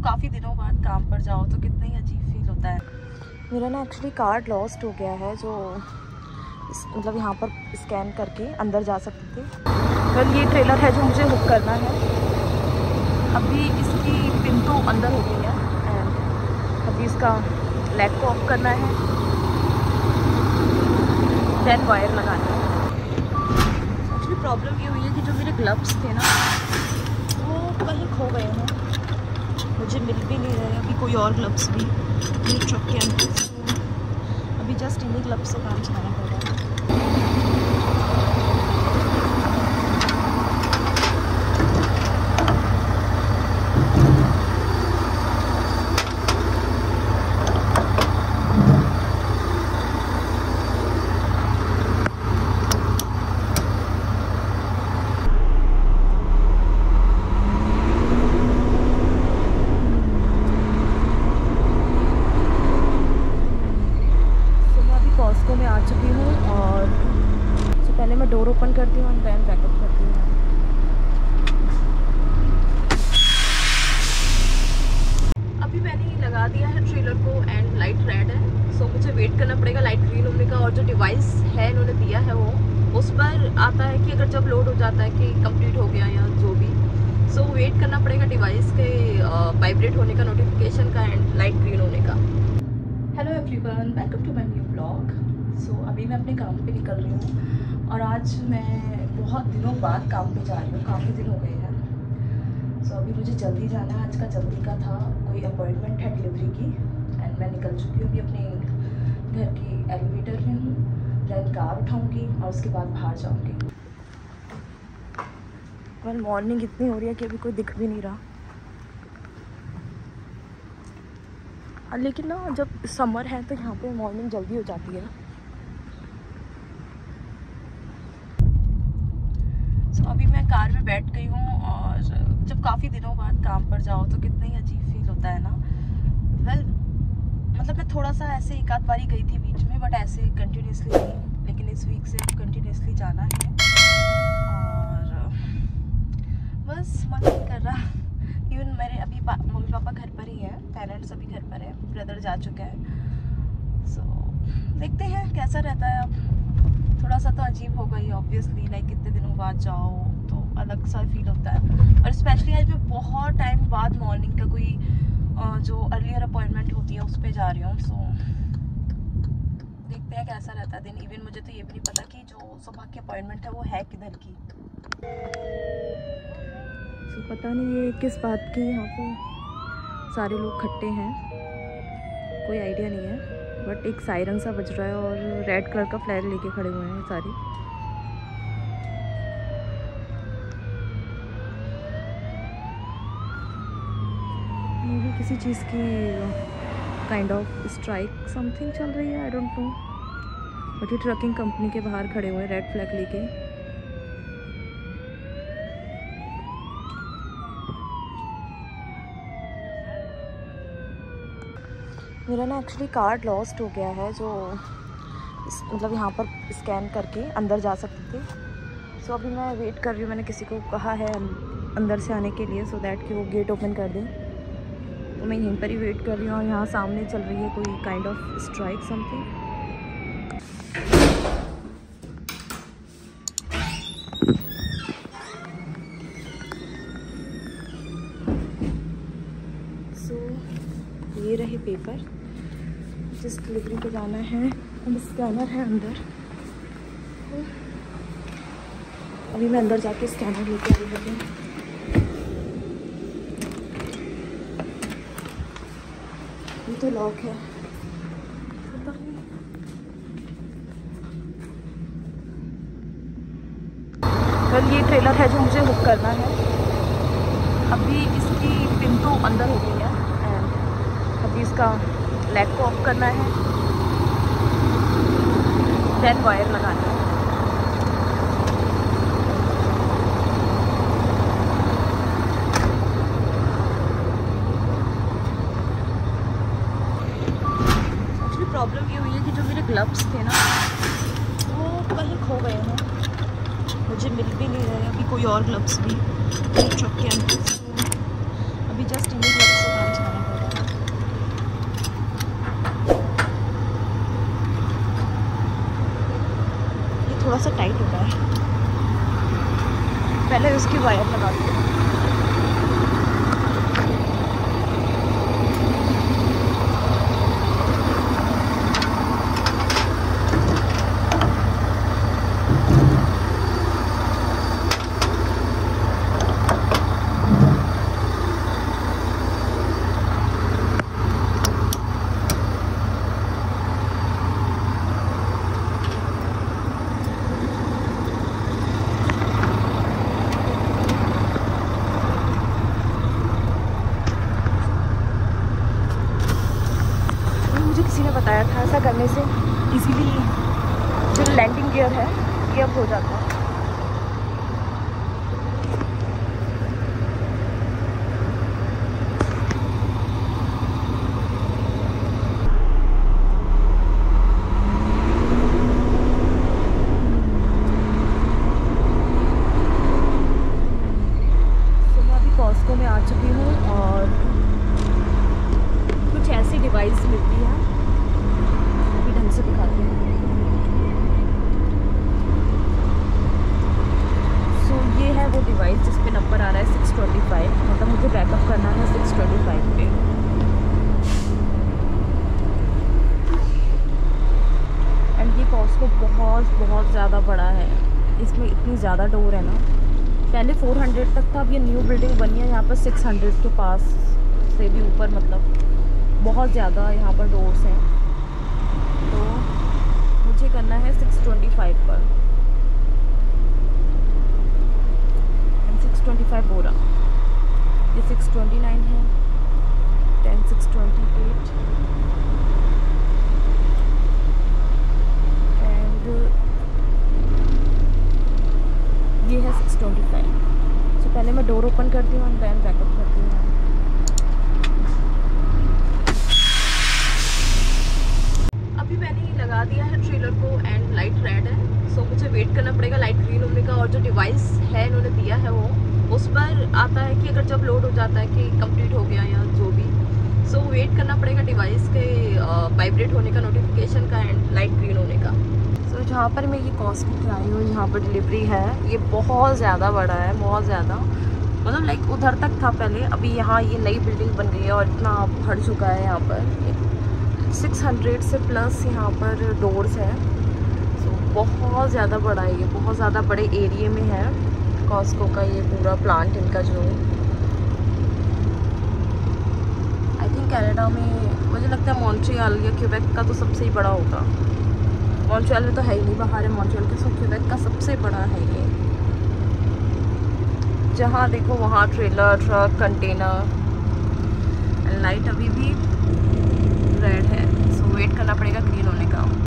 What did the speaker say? जब काफ़ी दिनों बाद काम पर जाओ तो कितना ही अजीब फील होता है। मेरा ना एक्चुअली कार्ड लॉस्ट हो गया है, जो मतलब यहाँ पर स्कैन करके अंदर जा सकते थे। कल ये ट्रेलर है जो मुझे हुक करना है। अभी इसकी पिन तो अंदर हो गई है एंड अभी इसका लैग को ऑफ करना है, देन वायर लगाना है। एक्चुअली प्रॉब्लम ये हुई है कि जो मेरे ग्लव्स थे ना वो कहीं खो गए हैं, मुझे मिल भी नहीं रहे अभी कोई और ग्लव्स भी मेरे ट्रक के अंदर, तो अभी जस्ट इन्हीं ग्लव्स से काम चलाना पड़ रहा है। वाइब्रेट होने का, नोटिफिकेशन का एंड लाइट ग्रीन होने का। Hello everyone, welcome to my new blog. So अभी मैं अपने काम पे निकल रही हूँ और आज मैं बहुत दिनों बाद काम पे जा रही हूँ, काफ़ी दिन हो गए हैं। सो अभी मुझे जल्दी जाना है, आज का जल्दी का था, कोई अपॉइंटमेंट है डिलीवरी की एंड मैं निकल चुकी हूँ। अभी अपने घर की एलिवेटर में हूँ, देन कार उठाऊँगी और उसके बाद बाहर जाऊँगी। कल मॉर्निंग इतनी हो रही है कि अभी कोई दिख भी नहीं रहा, लेकिन ना जब समर है तो यहाँ पे मॉर्निंग जल्दी हो जाती है। सो अभी मैं कार में बैठ गई हूँ और जब काफ़ी दिनों बाद काम पर जाओ तो कितना ही अजीब फील होता है ना। वेल मतलब मैं थोड़ा सा ऐसे एक आध बारी गई थी बीच में, बट ऐसे कंटिन्यूसली नहीं, लेकिन इस वीक से कंटिन्यूसली जाना है और बस मन नहीं कर रहा। इवन मेरे अभी मम्मी पापा घर पर ही हैं, पेरेंट्स अभी घर पर हैं, ब्रदर जा चुका है। सो देखते हैं कैसा रहता है। अब थोड़ा सा तो अजीब हो गई ऑब्वियसली, लाइक इतने दिनों बाद जाओ तो अलग सा फील होता है। और स्पेशली आज मैं बहुत टाइम बाद मॉर्निंग का कोई जो अर्लियर अपॉइंटमेंट होती है उस पर जा रही हूँ। सो देखते हैं कैसा रहता है दिन। इवन मुझे तो ये भी नहीं पता कि जो सुबह की अपॉइंटमेंट है वो है किधर की। तो पता नहीं ये किस बात की यहाँ पे सारे लोग इकट्ठे हैं, कोई आइडिया नहीं है। बट एक सायरन सा बज रहा है और रेड कलर का फ्लैग लेके खड़े हुए हैं सारे। ये भी किसी चीज़ की काइंड ऑफ स्ट्राइक समथिंग चल रही है, आई डोंट नो। बट ये ट्रकिंग कंपनी के बाहर खड़े हुए हैं रेड फ्लैग लेके। मेरा ना एक्चुअली कार्ड लॉस्ट हो गया है, जो मतलब यहाँ पर स्कैन करके अंदर जा सकते थे। सो अभी मैं वेट कर रही हूँ, मैंने किसी को कहा है अंदर से आने के लिए सो दैट कि वो गेट ओपन कर दें। तो मैं यहीं पर ही वेट कर रही हूँ और यहाँ सामने चल रही है कोई काइंड ऑफ स्ट्राइक समथिंग। ये रहे पेपर जिस डिलीवरी पे जाना है और स्कैनर है अंदर। अभी मैं अंदर जाके स्कैनर लेके आई हूँ। ये तो लॉक है, पता नहीं। कल ये ट्रेलर है जो मुझे हुक करना है। अभी इसकी पिन तो अंदर हो गई है, अभी इसका लैग को ऑफ करना है, देन वायर लगाना है। एक्चुअली प्रॉब्लम ये हुई है कि जो मेरे ग्लव्स थे ना वो कहीं खो गए हैं, मुझे मिल भी नहीं रहे अभी कोई और ग्लव्स भी ट्रक के अंदर, अभी जस्ट इन्हीं ग्लव्स से पहले उसकी वायर लगाते हैं। था ऐसा करने से इजीली जो लैंडिंग गियर है ये अब हो जाता है। तो मैं अभी कॉस्को में आ चुकी हूँ और कुछ ऐसी डिवाइस मिलती है से दिखाते हैं। सो ये है वो डिवाइस जिस पे नंबर आ रहा है 625, मतलब मुझे बैकअप करना है 625 पे। एंड ये कॉस्को बहुत ज़्यादा बड़ा है, इसमें इतनी ज़्यादा डोर है ना। पहले 400 तक था, अब ये न्यू बिल्डिंग बनी है यहाँ पर 600 के पास से भी ऊपर, मतलब बहुत ज़्यादा यहाँ पर डोर्स हैं। तो मुझे करना है 625 पर, 625 बोरा, ये 629 है, 10 628 एंड ये है 625। सो पहले मैं डोर ओपन करती हूँ एंड देन बैकअप करती हूँ। लगा दिया है ट्रेलर को एंड लाइट रेड है, सो मुझे वेट करना पड़ेगा लाइट ग्रीन होने का। और जो डिवाइस है इन्होंने दिया है वो उस पर आता है कि अगर जब लोड हो जाता है कि कंप्लीट हो गया या जो भी, सो वेट करना पड़ेगा डिवाइस के वाइब्रेट होने का, नोटिफिकेशन का एंड लाइट ग्रीन होने का। सो जहाँ पर मैं ये कॉस्को पे आई हूँ, यहाँ पर डिलीवरी है, ये बहुत ज़्यादा बड़ा है, बहुत ज़्यादा, मतलब लाइक उधर तक था पहले, अभी यहाँ ये नई बिल्डिंग बन गई है और इतना भर चुका है। यहाँ पर 600 से प्लस यहाँ पर डोर्स हैं। सो बहुत ज़्यादा बड़ा है ये, बहुत ज़्यादा बड़े एरिए में है कॉस्को का ये पूरा प्लांट इनका। जो आई थिंक कनाडा में, मुझे लगता है मॉन्ट्रियल या क्यूबेक का तो सबसे ही बड़ा होगा। मॉन्ट्रियल में तो है ही नहीं, बाहर है मॉन्ट्रियल के, सो क्यूबेक का सबसे बड़ा है ये। जहाँ देखो वहाँ ट्रेलर, ट्रक, कंटेनर,